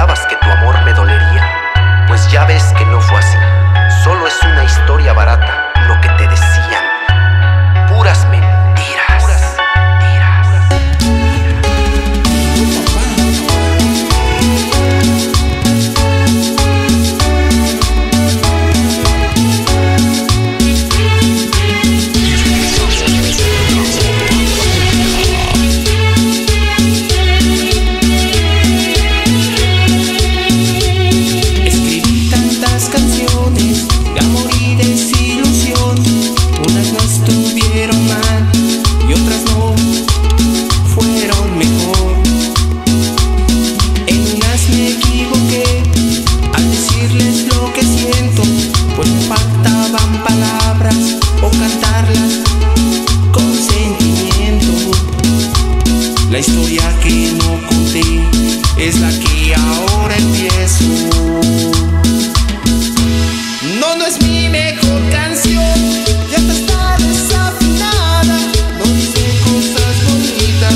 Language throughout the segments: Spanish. pensabas que tu amor me dolería, pues ya ves que no fue así. Solo es una historia barata lo que te decían, puras mentiras. La historia que no conté es la que ahora empiezo. No, no es mi mejor canción, ya está desafinada. No dice cosas bonitas,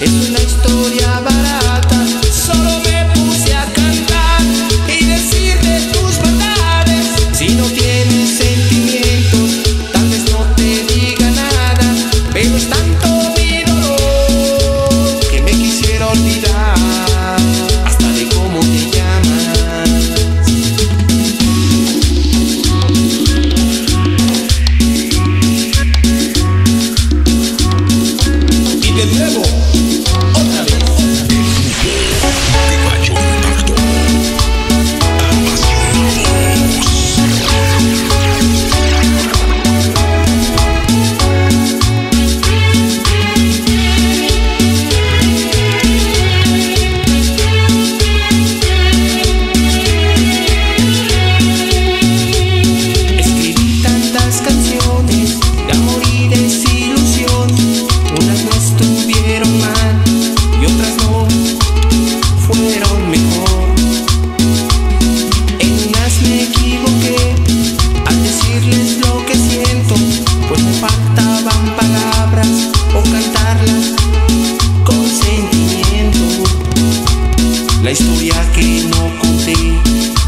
es una historia barata. Solo me puse a cantar y decirte tus verdades. Si no tienes sentimientos, tal vez no te diga nada, pero es tanto que no conté,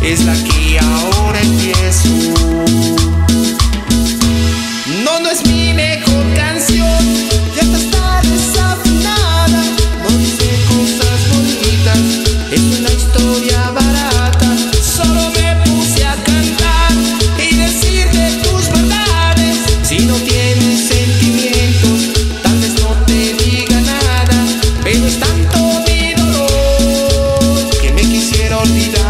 es la que ahora empiezo. No, no es mi mejor canción, ya está desafinada. No dice cosas bonitas, es una historia barata. Solo me puse a cantar y decirte tus verdades. Si no tienes sentimientos, tal vez no te diga nada, pero es tanto olvidar.